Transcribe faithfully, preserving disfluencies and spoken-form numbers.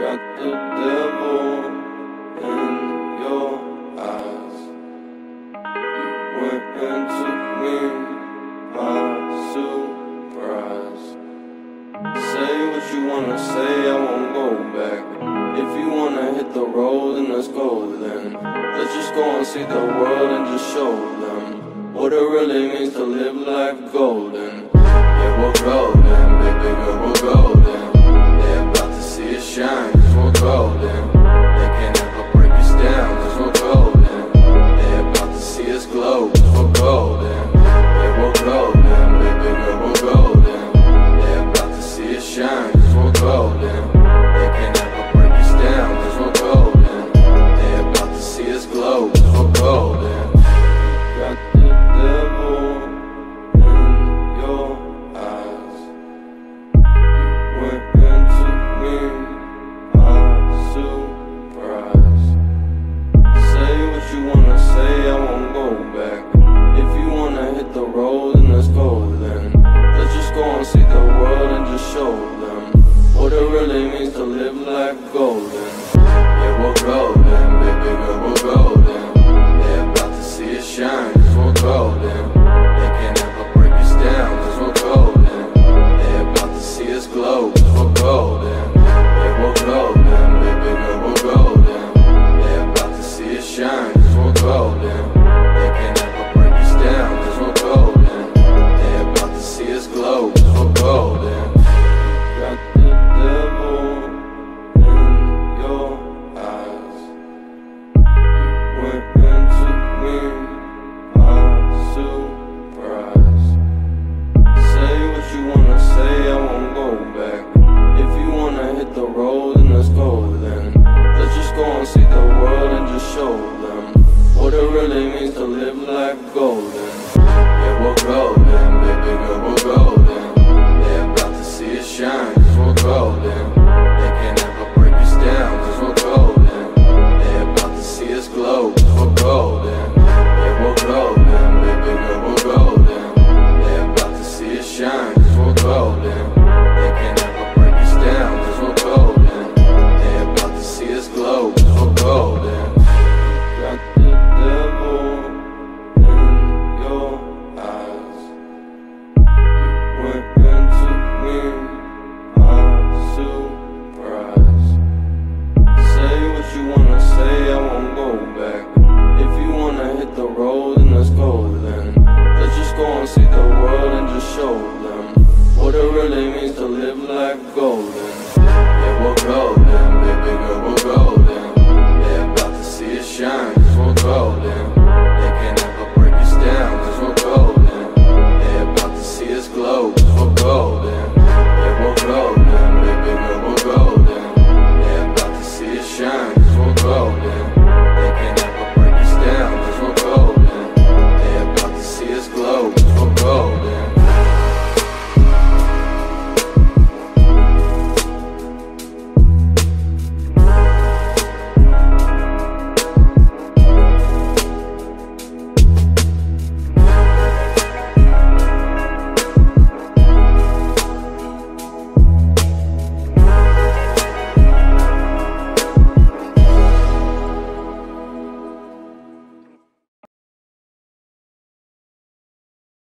got the devil in your eyes. You went and took me by surprise. Say what you wanna say, I won't go back. If you wanna hit the road, then let's go then. Let's just go and see the world and just show them what it really means to live life golden. Yeah, we're golden, baby girl, we're